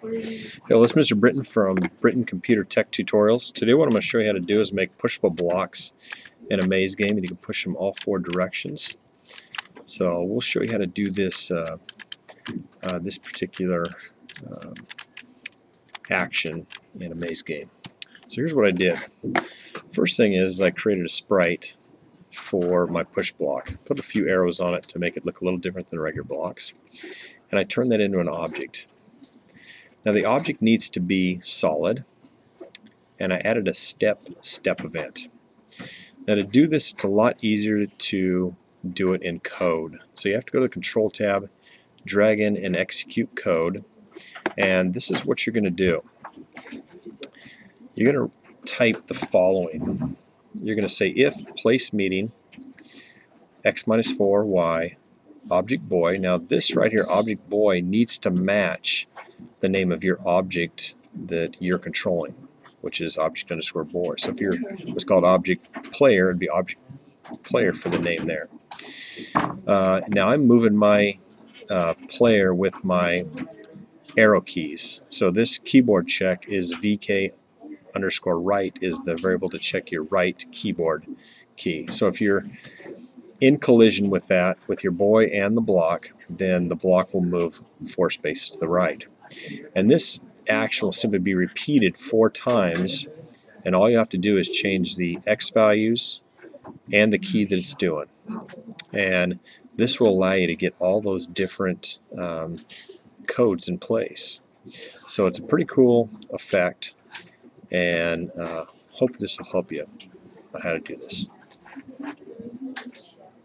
Hello, this is Mr. Britton from Britton Computer Tech Tutorials. Today what I'm going to show you how to do is make pushable blocks in a maze game, and you can push them all four directions. So we'll show you how to do this this particular action in a maze game. So here's what I did. First thing is I created a sprite for my push block. Put a few arrows on it to make it look a little different than regular blocks. And I turned that into an object. Now the object needs to be solid, and I added a step event. Now to do this, it's a lot easier to do it in code. So you have to go to the Control tab, drag in and execute code, and this is what you're going to do. You're going to type the following. You're going to say if place meeting x minus 4 y object boy. Now this right here, object boy, needs to match the name of your object that you're controlling, which is object underscore boy. So if you're what's called object player, it'd be object player for the name there. Now I'm moving my player with my arrow keys. So this keyboard check is vk underscore right is the variable to check your right keyboard key. So if you're in collision with that, with your boy and the block, then the block will move 4 spaces to the right. And this action will simply be repeated 4 times, and all you have to do is change the X values and the key that it's doing. And this will allow you to get all those different codes in place. So it's a pretty cool effect, and hope this will help you on how to do this.